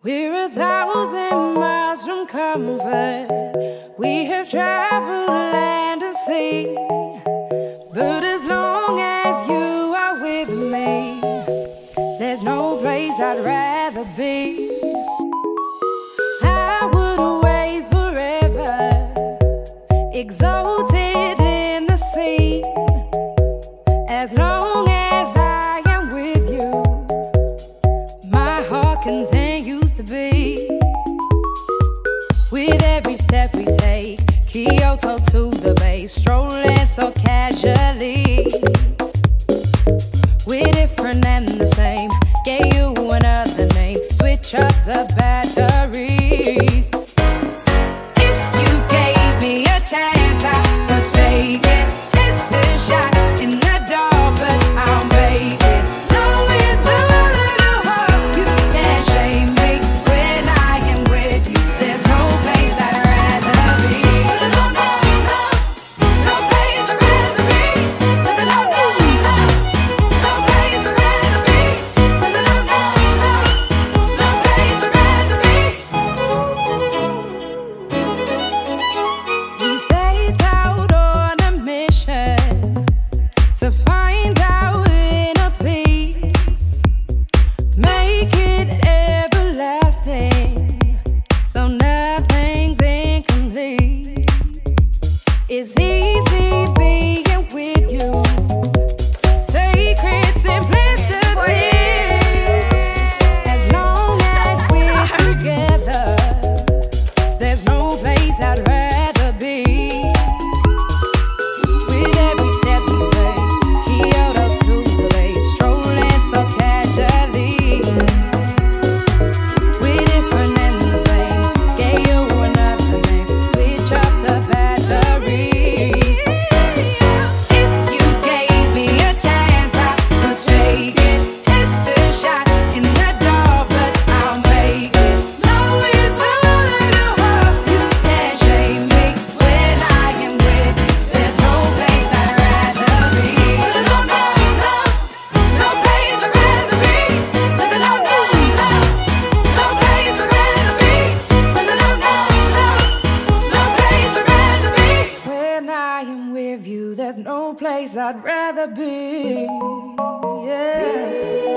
We're 1,000 miles from comfort. We have traveled land and sea, but as long as you are with me, there's no place I'd rather be. I would away forever, exalted in the sea, as long as I am with you, my heart contains to be. With every step we take, Kyoto to the bay, strolling so casually. We're different and the same, gave you another name, switch up the batteries. If you gave me a chance, I would take it. It's a shot in the dark, but I'll make it. It's easy being with you, sacred simplicity. As long as we're together, there's no place I'd rather be. With every step we take, Kyoto to the bay, strolling so casually. We're different and the same, gave you another name, switch up the battery. There's no place I'd rather be, yeah.